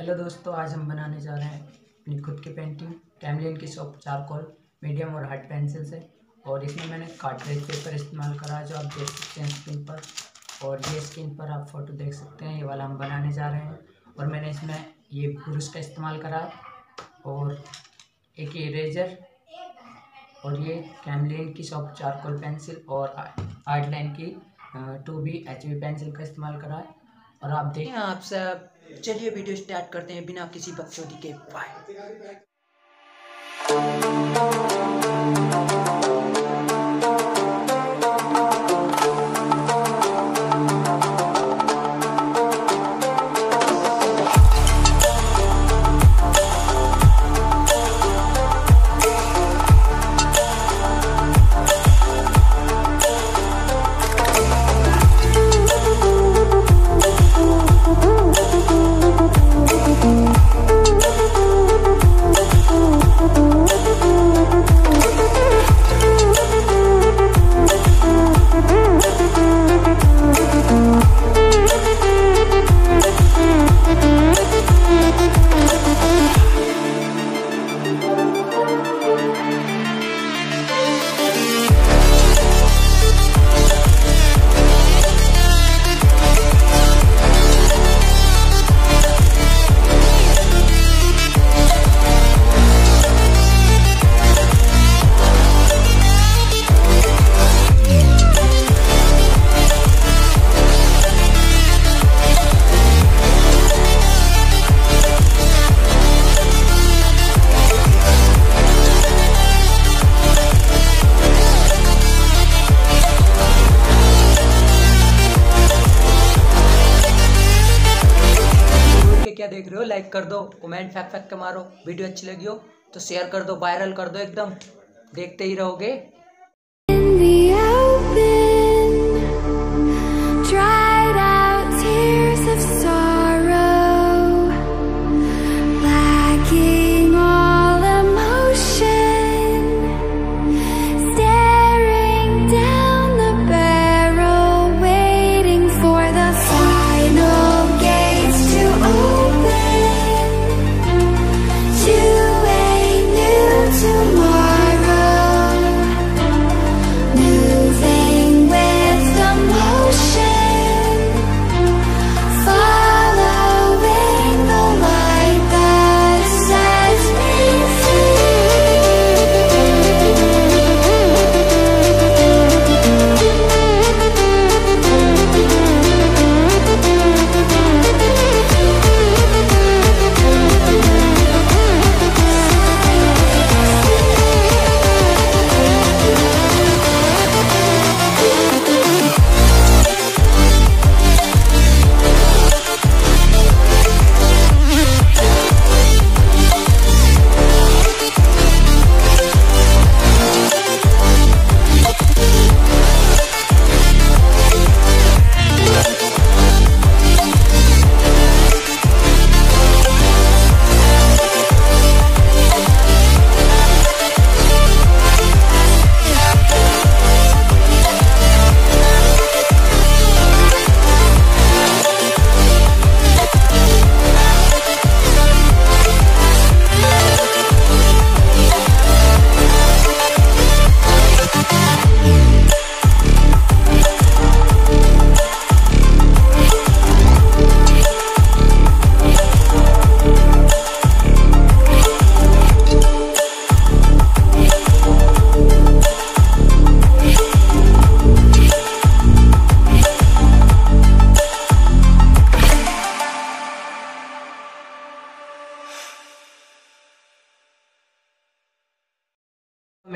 Hello दोस्तों, आज हम बनाने जा रहे हैं अपनी खुद की पेंटिंग कैमलिन की सॉफ्ट चारकोल मीडियम और हार्ड पेंसिल से। और इसमें मैंने कार्ट्रिज पेपर इस्तेमाल करा है जो आप देख सकते हैं स्क्रीन पर। और ये स्क्रीन पर आप फोटो देख सकते हैं, ये वाला हम बनाने जा रहे हैं। और मैंने इसमें ये ब्रश का इस्तेमाल करा और एक इरेजर और ये कैमलिन की सॉफ्ट चारकोल पेंसिल और आर्ट लाइन की 2B HB पेंसिल का इस्तेमाल करा। और आप देखिए आपसे चलिए वीडियो स्टार्ट करते हैं बिना किसी बकचोदी के। बाय। क्या देख रहे हो, लाइक कर दो, कमेंट फैक के मारो। वीडियो अच्छी लगी हो तो शेयर कर दो, वायरल कर दो, एकदम देखते ही रहोगे।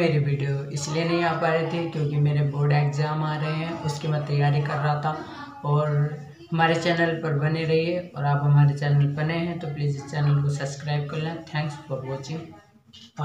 मेरी वीडियो इसलिए नहीं आ पा रही थी क्योंकि मेरे बोर्ड एग्ज़ाम आ रहे हैं, उसकी मैं तैयारी कर रहा था। और हमारे चैनल पर बने रहिए, और आप हमारे चैनल बने हैं तो प्लीज़ इस चैनल को सब्सक्राइब कर लें। Thanks for watching.